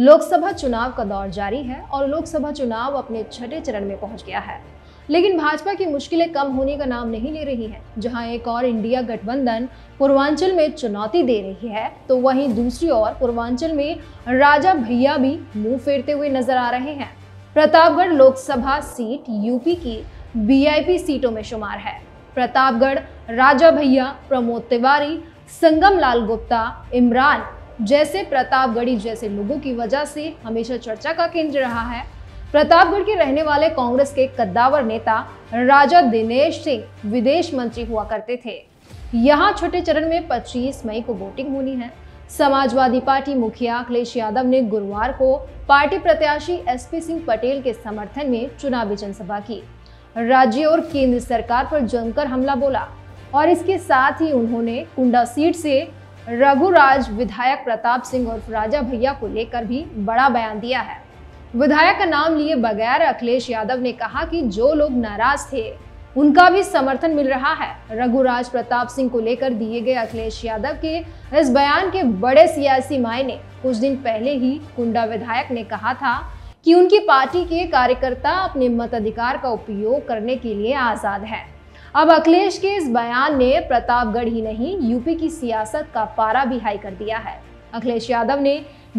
लोकसभा चुनाव का दौर जारी है और लोकसभा चुनाव अपने छठे चरण में पहुंच गया है, लेकिन भाजपा की मुश्किलें कम होने का नाम नहीं ले रही हैं। जहां एक और इंडिया गठबंधन पूर्वांचल में चुनौती दे रही है, तो वहीं दूसरी ओर पूर्वांचल में राजा भैया भी मुंह फेरते हुए नजर आ रहे हैं। प्रतापगढ़ लोकसभा सीट यूपी की वीआईपी सीटों में शुमार है। प्रतापगढ़ राजा भैया, प्रमोद तिवारी, संगम लाल गुप्ता, इमरान जैसे प्रतापगढ़ी जैसे लोगों की वजह से हमेशा चर्चा का केंद्र रहा है। प्रतापगढ़ के रहने वाले कांग्रेस के कद्दावर नेता राजा दिनेश सिंह विदेश मंत्री हुआ करते थे। यहाँ छोटे चरण में 25 मई को वोटिंग होनी है। समाजवादी पार्टी मुखिया अखिलेश यादव ने गुरुवार को पार्टी प्रत्याशी एसपी सिंह पटेल के समर्थन में चुनावी जनसभा की। राज्य और केंद्र सरकार पर जमकर हमला बोला और इसके साथ ही उन्होंने कुंडा सीट से रघुराज विधायक प्रताप सिंह और राजा भैया को लेकर भी बड़ा बयान दिया है। विधायक का नाम लिए बगैर अखिलेश यादव ने कहा कि जो लोग नाराज थे उनका भी समर्थन मिल रहा है। रघुराज प्रताप सिंह को लेकर दिए गए अखिलेश यादव के इस बयान के बड़े सियासी मायने। कुछ दिन पहले ही कुंडा विधायक ने कहा था कि उनकी पार्टी के कार्यकर्ता अपने मताधिकार का उपयोग करने के लिए आजाद हैं। अब अखिलेश के इस बयान ने प्रतापगढ़ ही नहीं यूपी की सियासत का पारा भी हाई कर दिया है। अखिलेश यादव ने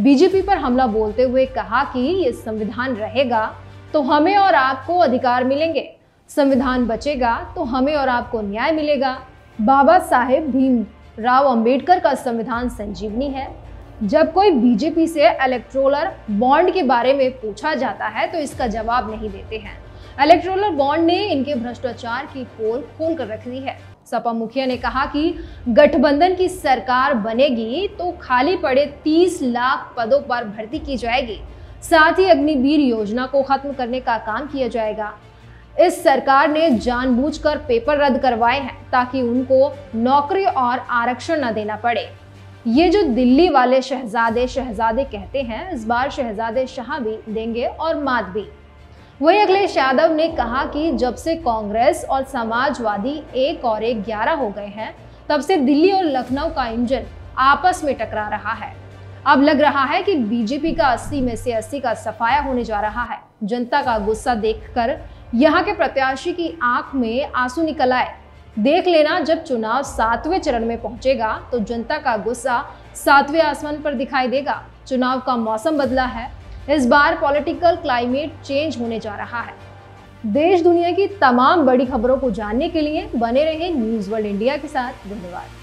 बीजेपी पर हमला बोलते हुए कहा कि ये संविधान रहेगा तो हमें और आपको अधिकार मिलेंगे, संविधान बचेगा तो हमें और आपको न्याय मिलेगा। बाबा साहेब भीम राव अम्बेडकर का संविधान संजीवनी है। जब कोई बीजेपी से इलेक्ट्रोल बॉन्ड के बारे में पूछा जाता है तो इसका जवाब नहीं देते हैं। इलेक्ट्रोल बॉन्ड ने इनके भ्रष्टाचार की पोल खोल कर रख दी है। सपा मुखिया ने कहा कि गठबंधन की सरकार बनेगी तो खाली पड़े 30 लाख पदों पर भर्ती की जाएगी, साथ ही अग्निवीर योजना को खत्म करने का काम किया जाएगा। इस सरकार ने जानबूझकर पेपर रद्द करवाए हैं ताकि उनको नौकरी और आरक्षण न देना पड़े। ये जो दिल्ली वाले शहजादे कहते हैं, इस बार शहजादे शाह भी देंगे और मात भी। वहीं अखिलेश यादव ने कहा कि जब से कांग्रेस और समाजवादी एक और एक 11 हो गए हैं, तब से दिल्ली और लखनऊ का इंजन आपस में टकरा रहा है। अब लग रहा है कि बीजेपी का 80 में से 80 का सफाया होने जा रहा है। जनता का गुस्सा देखकर यहाँ के प्रत्याशी की आंख में आंसू निकल आए। देख लेना, जब चुनाव 7वें चरण में पहुंचेगा तो जनता का गुस्सा 7वें आसमान पर दिखाई देगा। चुनाव का मौसम बदला है, इस बार पॉलिटिकल क्लाइमेट चेंज होने जा रहा है। देश दुनिया की तमाम बड़ी खबरों को जानने के लिए बने रहे न्यूज़वर्ल्ड इंडिया के साथ। धन्यवाद।